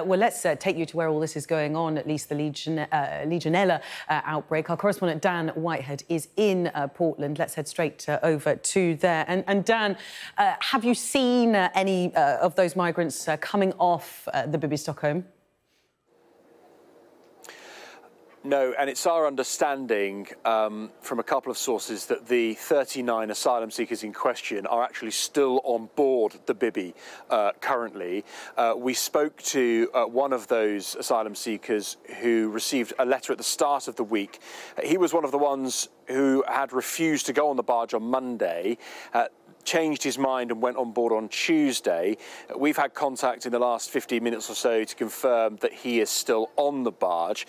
Well, let's take you to where all this is going on, at least the Legionella outbreak. Our correspondent Dan Whitehead is in Portland. Let's head straight over to there. And Dan, have you seen any of those migrants coming off the Bibby Stockholm? No, and it's our understanding from a couple of sources that the 39 asylum seekers in question are actually still on board the Bibby currently. We spoke to one of those asylum seekers who received a letter at the start of the week. He was one of the ones who had refused to go on the barge on Monday. Changed his mind and went on board on Tuesday. We've had contact in the last 15 minutes or so to confirm that he is still on the barge.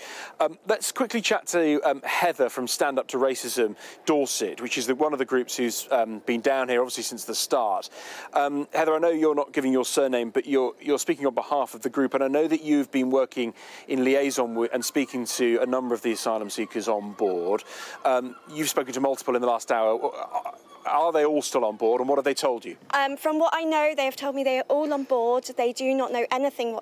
Let's quickly chat to Heather from Stand Up To Racism Dorset, which is one of the groups who's been down here, obviously, since the start. Heather, I know you're not giving your surname, but you're speaking on behalf of the group, and I know that you've been working in liaison with and speaking to a number of the asylum seekers on board. You've spoken to multiple in the last hour. Are they all still on board, and what have they told you? From what I know, they have told me they are all on board. They do not know anything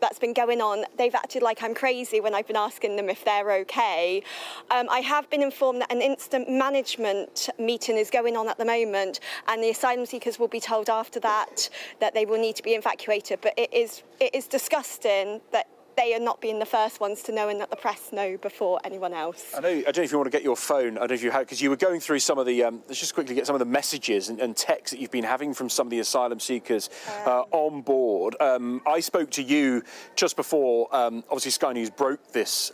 that's been going on. They've acted like I'm crazy when I've been asking them if they're OK. I have been informed that an incident management meeting is going on at the moment, and the asylum seekers will be told after that that they will need to be evacuated. But it is disgusting that they are not being the first ones to know and that the press know before anyone else. I don't know if you want to get your phone. I don't know if you had, because you were going through some of the... let's just quickly get some of the messages and texts that you've been having from some of the asylum seekers on board. I spoke to you just before, obviously, Sky News broke this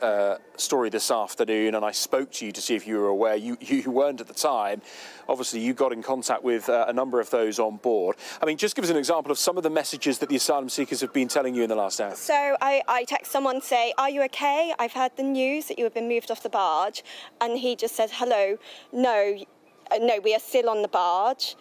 story this afternoon, and I spoke to you to see if you were aware. You weren't at the time. Obviously, you got in contact with a number of those on board. I mean, just give us an example of some of the messages that the asylum seekers have been telling you in the last hour. So I text someone, say, "Are you okay? I've heard the news that you have been moved off the barge." And he just said, "Hello, no, we are still on the barge."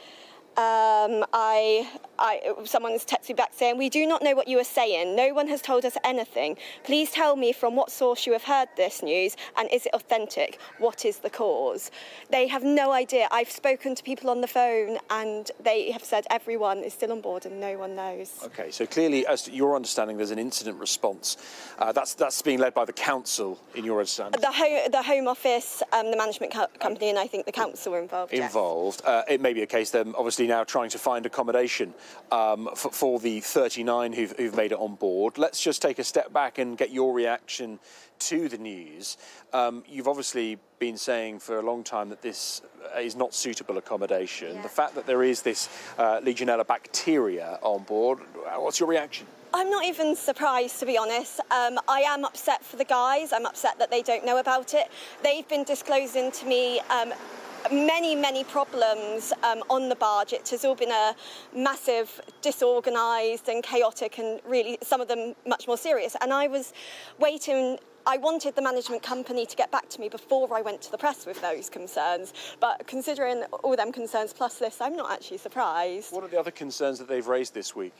Someone's texted me back saying, "We do not know what you are saying. No one has told us anything. Please tell me from what source you have heard this news, and is it authentic? What is the cause?" They have no idea. I've spoken to people on the phone, and they have said everyone is still on board and no one knows. OK, so clearly, as to your understanding, there's an incident response. That's being led by the council, in your understanding? The Home Office, the management company, and I think the council are involved. Involved. Yes. It may be a case, then, obviously, now trying to find accommodation for the 39 who've made it on board. Let's just take a step back and get your reaction to the news. You've obviously been saying for a long time that this is not suitable accommodation. Yeah. The fact that there is this Legionella bacteria on board, what's your reaction? I'm not even surprised, to be honest. I am upset for the guys. I'm upset that they don't know about it. They've been disclosing to me many problems on the barge. It has all been a massive, disorganised and chaotic, and really some of them much more serious. And I was waiting. I wanted the management company to get back to me before I went to the press with those concerns. But considering all them concerns plus this, I'm not actually surprised. What are the other concerns that they've raised this week?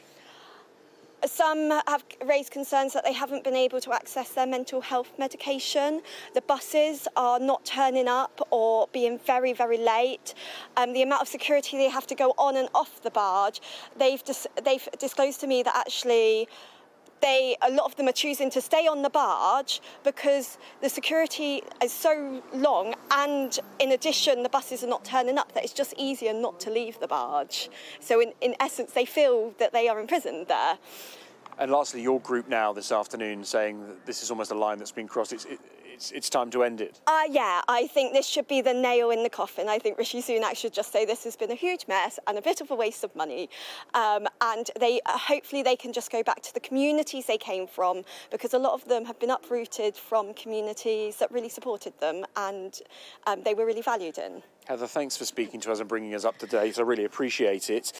Some have raised concerns that they haven't been able to access their mental health medication. The buses are not turning up or being very, very late. The amount of security they have to go on and off the barge. They've disclosed to me that actually a lot of them are choosing to stay on the barge because the security is so long, and in addition the buses are not turning up, that it's just easier not to leave the barge. So in essence they feel that they are imprisoned there. And lastly, your group now this afternoon saying that this is almost a line that's been crossed. It's time to end it. Yeah, I think this should be the nail in the coffin. I think Rishi Sunak should just say this has been a huge mess and a bit of a waste of money. And hopefully they can just go back to the communities they came from, because a lot of them have been uprooted from communities that really supported them and they were really valued in. Heather, thanks for speaking to us and bringing us up to date. I really appreciate it.